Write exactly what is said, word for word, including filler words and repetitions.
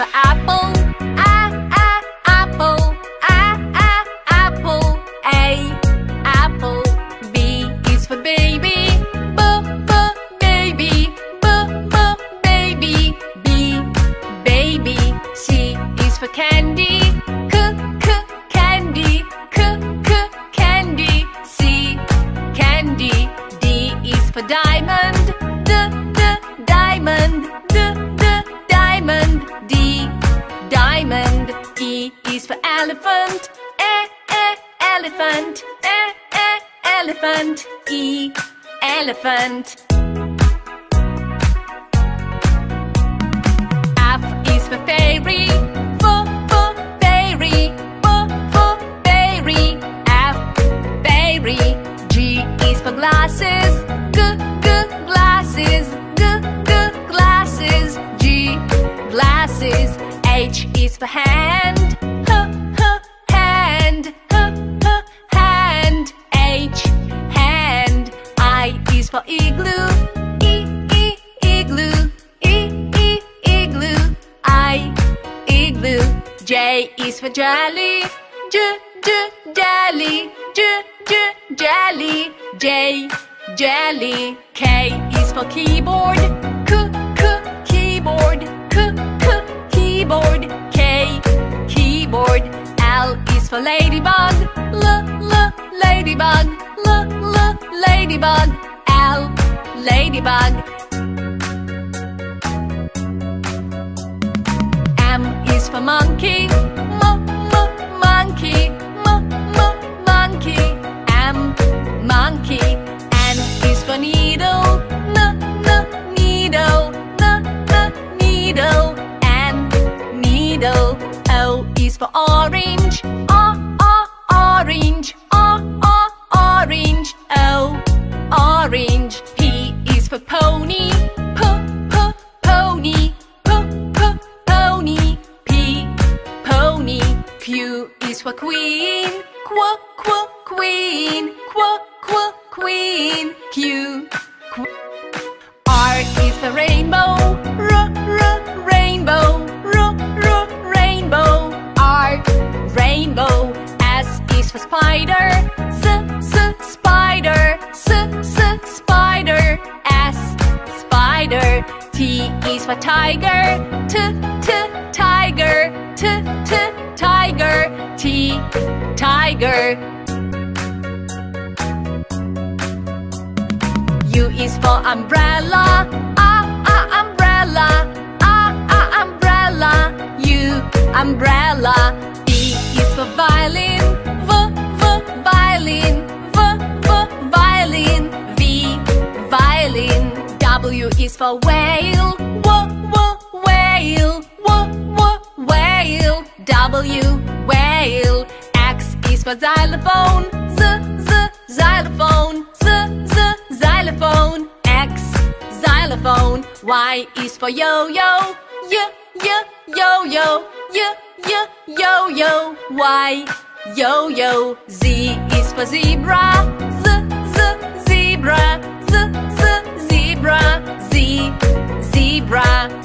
for apple, a, a, apple, a, a, apple, a, apple. B is for baby, b, b, baby, b, b, baby, b, baby. C is for candy, c, c, candy, c, c, candy, c, candy. D is for diamond, d, d, diamond, d, diamond, D, diamond. E is for elephant, E, E, elephant, E, E, elephant, E, elephant. F is for fairy, F, for fairy, F, for fairy, F, fairy. G is for glasses, G, G, glasses, G, G, glasses, G, glasses. H is for hand, H, H, hand, H, H, hand, H, hand. I is for igloo, E, E, igloo, E, E, igloo, I, igloo. J is for jelly, J, J, jelly, J, J, jelly, J, jelly. K is for keyboard, K, K, keyboard, K, K, keyboard, K, keyboard. L is for ladybug, L, L, ladybug, L, L, ladybug, L, ladybug. M is for monkey, M, M, monkey, M, M, monkey, M, monkey. N is for needle, N, N, needle, N, N, needle, N, needle. O is for orange, O, O, orange, O, O, orange, O, orange. P is for pony, P, P, pony, P, P, pony, P, pony. Q is for queen, Qu, Qu, queen, Qu, Qu, queen, Q, Qu. R is for rainbow, R, R, rainbow, R, R, rainbow, R, rainbow. S is for spider, S, S, spider, S, S, spider, S, spider. T is for tiger, T, T, tiger, T, T, tiger, T, tiger. U is for umbrella, A, A, umbrella, A, A, umbrella, U, umbrella. V is for violin, V, V, violin, V, V, violin, V, violin. W is for whale, W, W, whale, W, W, whale, W, whale. X is for xylophone, Z, Z, xylophone, Z, Z, xylophone, X, xylophone. Y is for yo-yo, Y, Y, yo-yo, Y, Y, yo-yo, Y, yo-yo. Z is for zebra, Z, Z, zebra, Z, Z, zebra, Z, zebra.